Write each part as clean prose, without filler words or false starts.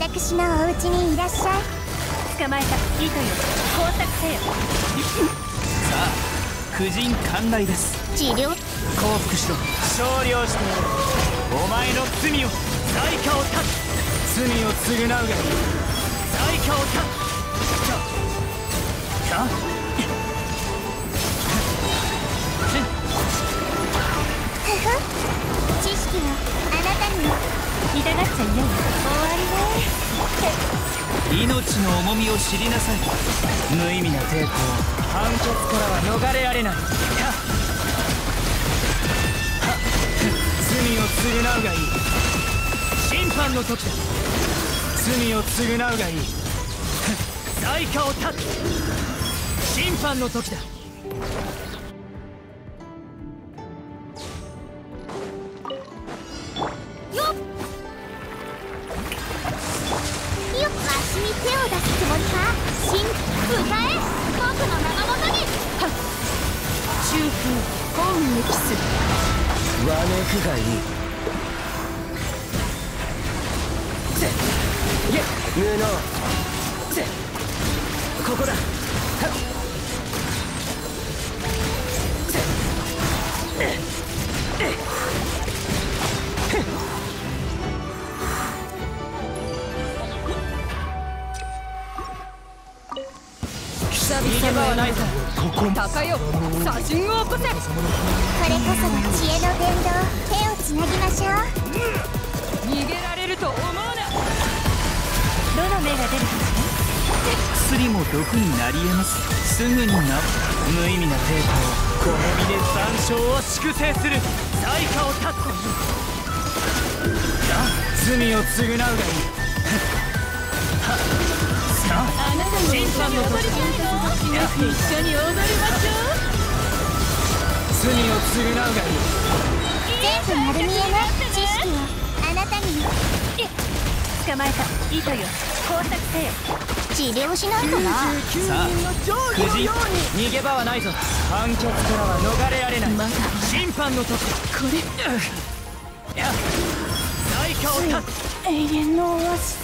私のお家にいらっしゃい。捕まえた糸よ、工作せよ。さあ、婦人寛大です。治療、降伏しろ。勝利をしてやる。お前の罪を、代価を断つ。罪を償うがいい。代価を断つ。知識はあなたにも痛がっちゃいない。終わりね。命の重みを知りなさい。無意味な抵抗、判決からは逃れられない。はっはっ、罪を償うがいい。審判の時だ。罪を償うがいい。代価を断つ。審判の時だ。高よ、写真を起こせ。これこそが知恵の伝道。手をつなぎましょう。逃げられると思うな。どの目が出るかしら。薬も毒になり得ます。すぐにな。無意味な抵抗、この身で残傷を粛清する。代価を断つ。罪を償うがいい。あなたも一緒に踊りたいの。一緒に踊りましょう。罪を償うがいい。全部丸見えない。知識をあなたに。捕まえた糸よ、工作せよ。治療しないとな。さあ、無事逃げ場はないぞ。判決からは逃れられない。まだ審判の時。これ代価を断つ。永遠のオアシス。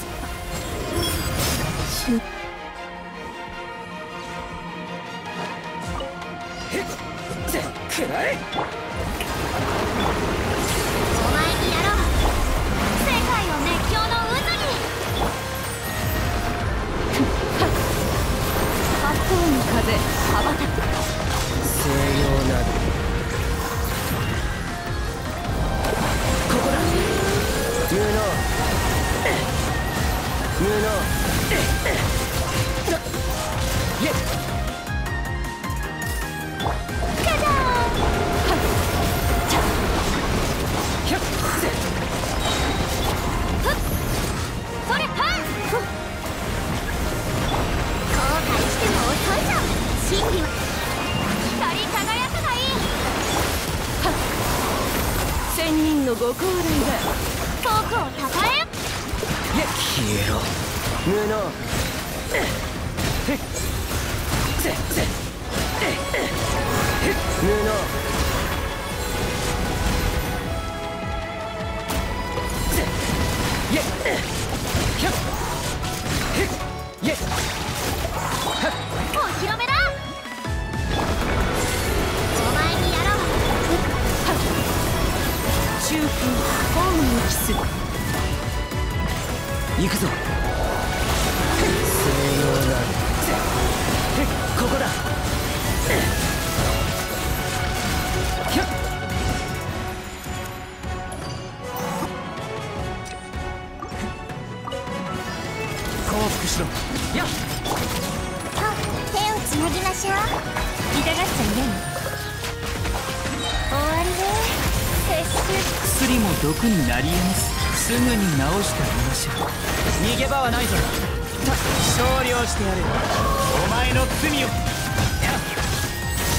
お前にやろう。世界を熱狂の渦に。八方の風、羽ばたく。西洋なる。ここだ。無能。無能。イエッ。真理は光り輝くがいい。はっ、千人のご高齢が僕をたたえよ。消えろ。無能。無能。お披露目だ。中風、ホームにキス。行くぞ。ここだ。降伏しろ。やっと手をつなぎましょう。痛がっちゃいないの。終わりね。薬も毒になり得ます。すぐに治してあげましょう。逃げ場はないぞ。勝利をしてやる。お前の罪を。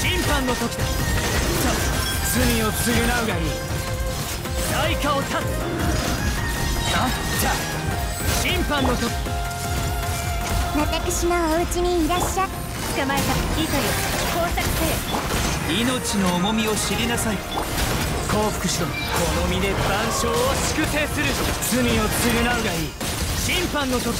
審判の時だ。罪を償うがいい。代価を断つ。審判の時。私のお家にいらっしゃい。捕まえた糸よ、工作せよ。命の重みを知りなさい。降伏しろ。この身で残傷を粛清する。罪を償うがいい。審判の時だ。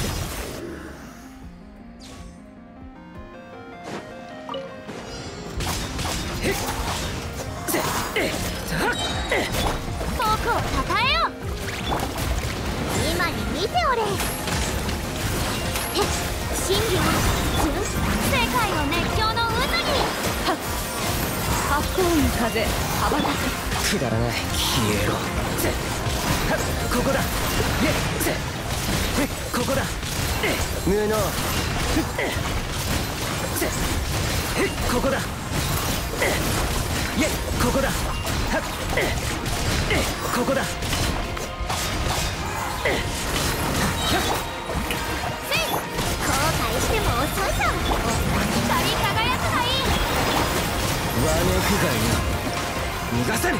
逃がせる。